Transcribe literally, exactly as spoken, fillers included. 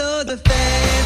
So the thing